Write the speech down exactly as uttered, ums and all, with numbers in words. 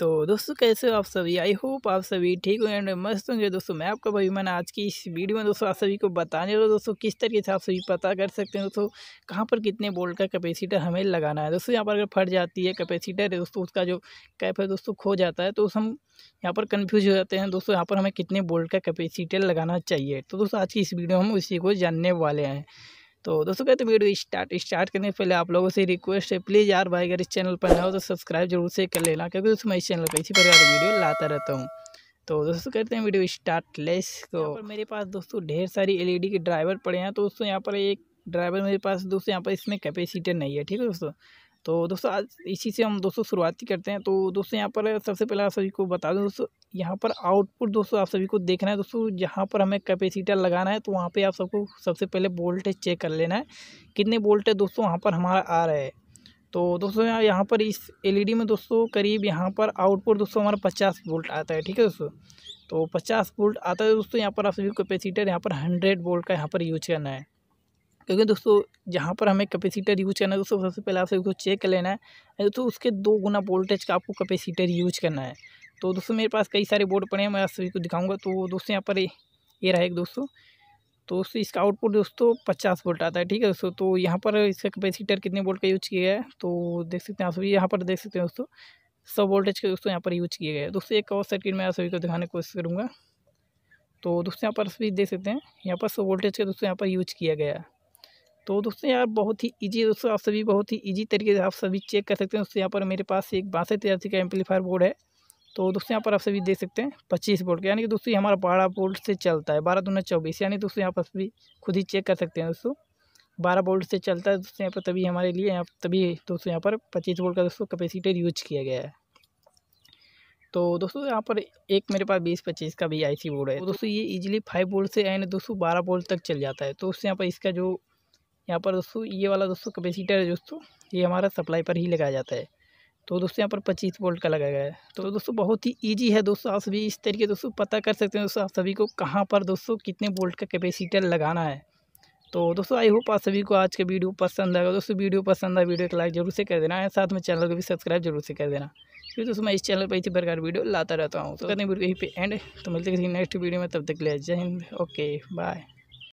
तो दोस्तों कैसे हो आप सभी, आई होप आप सभी ठीक हो एंड मस्त होंगे। दोस्तों मैं आपका भाई मैंने आज की इस वीडियो में दोस्तों आप सभी को बताने वाला दोस्तों किस तरीके से आप सभी पता कर सकते हैं दोस्तों कहाँ पर कितने वोल्ट का कैपेसिटर हमें लगाना है। दोस्तों यहाँ पर अगर फट जाती है कैपेसिटर है दोस्तों, उसका जो कैप है दोस्तों खो जाता है तो हम यहाँ पर कन्फ्यूज हो जाते हैं दोस्तों यहाँ पर हमें कितने वोल्ट का कैपेसिटर लगाना चाहिए। तो दोस्तों आज की इस वीडियो में हम उसी को जानने वाले हैं। तो दोस्तों कहते हैं वीडियो स्टार्ट स्टार्ट करने से पहले आप लोगों से रिक्वेस्ट है प्लीज़ यार भाई अगर इस चैनल पर ना हो तो सब्सक्राइब जरूर से कर लेना, क्योंकि दोस्तों मैं इस चैनल पर इसी प्रकार वीडियो लाता रहता हूँ। तो दोस्तों कहते हैं वीडियो स्टार्ट लेस को पर मेरे पास दोस्तों ढेर सारी एलईडी के ड्राइवर पड़े हैं। तो दोस्तों यहाँ पर एक ड्राइवर मेरे पास दोस्तों यहाँ पर इसमें कैपेसिटर नहीं है, ठीक है दोस्तों। तो दोस्तों आज इसी से हम दोस्तों शुरुआत करते हैं। तो दोस्तों यहाँ पर सबसे पहले आप सभी को बता दूं दोस्तों यहाँ पर आउटपुट दोस्तों आप सभी को देखना है दोस्तों, जहाँ पर हमें कैपेसिटर लगाना है तो वहाँ पे आप सबको सबसे पहले वोल्टेज चेक कर लेना है कितने वोल्ट है दोस्तों वहाँ पर हमारा आ रहा है। तो दोस्तों यहाँ यहाँ पर इस एलईडी में दोस्तों करीब यहाँ पर आउटपुट दोस्तों हमारा पचास वोल्ट आता है, ठीक है दोस्तों। तो पचास वोल्ट आता है दोस्तों, यहाँ पर आप सभी कैपेसिटर यहाँ पर हंड्रेड वोल्ट का यहाँ पर यूज करना है, क्योंकि दोस्तों जहाँ पर हमें कैपेसिटर यूज करना है दोस्तों सबसे पहले आप सभी को चेक कर लेना है दोस्तों उसके दो गुना वोल्टेज का आपको कैपेसिटर यूज करना है। तो दोस्तों मेरे पास कई सारे बोर्ड पड़े हैं, मैं आप सभी को दिखाऊंगा। तो दोस्तों यहाँ पर ये रहा एक दोस्तों, तो इसका आउटपुट दोस्तों पचास वोल्ट आता है, ठीक है दोस्तों। तो यहाँ पर इसका कैपेसिटर कितने वोल्ट का यूज किया है तो देख सकते हैं आप सभी यहाँ पर देख सकते हैं दोस्तों सौ वोल्टेज के दोस्तों यहाँ पर यूज किया गया है। दोस्तों एक और सर्किट में आप सभी को दिखाने की कोशिश करूँगा। तो दोस्तों यहाँ पर सभी देख सकते हैं यहाँ पर सौ वोल्टेज का दोस्तों यहाँ पर यूज किया गया है। तो दोस्तों यार बहुत ही इजी दोस्तों आप सभी बहुत ही इजी तरीके से आप सभी चेक कर सकते हैं। दोस्तों यहाँ पर मेरे पास एक बासठ तिरासी का एम्पलीफायर बोर्ड है। तो दोस्तों यहाँ पर आप सभी देख सकते हैं पच्चीस वोल्ट, यानी कि दोस्तों हमारा बारह वोल्ट से चलता है, बारह दूना चौबीस, यानी दोस्तों यहाँ पर सभी खुद ही चेक कर सकते हैं दोस्तों बारह वोल्ट से चलता है दोस्तों यहाँ पर, तभी हमारे लिए यहाँ तभी दोस्तों यहाँ पर पच्चीस वोल्ट का दोस्तों कैपेसिटर यूज किया गया है। तो दोस्तों यहाँ पर एक मेरे पास बीस पच्चीस का भी आई सी बोर्ड है। तो दोस्तों ये ईजिली फाइव वोल्ट से यानी दोस्तों बारह वोल्ट तक चल जाता है। तो उससे यहाँ पर इसका जो यहाँ पर दोस्तों ये वाला दोस्तों कैपेसिटर है दोस्तों ये हमारा सप्लाई पर ही लगाया जाता है। तो दोस्तों यहाँ पर पच्चीस वोल्ट का लगाया गया है। तो दोस्तों बहुत ही इजी है दोस्तों आप सभी इस तरीके दोस्तों पता कर सकते हैं दोस्तों आप सभी को कहाँ पर दोस्तों कितने वोल्ट का कैपेसिटर लगाना है। तो दोस्तों आई होप आप सभी को आज का वीडियो पसंद आएगा। दोस्तों वीडियो पसंद आए वीडियो को लाइक जरूर से कर देना, साथ में चैनल को भी सब्सक्राइब जरूर से कर देना, क्योंकि दोस्तों मैं इस चैनल पर इसी प्रकार वीडियो लाता रहता हूँ। तो कहते हैं वीडियो यहीं पे एंड, तो मिलते हैं किसी नेक्स्ट वीडियो में, तब तक ले जय हिंद, ओके बाय।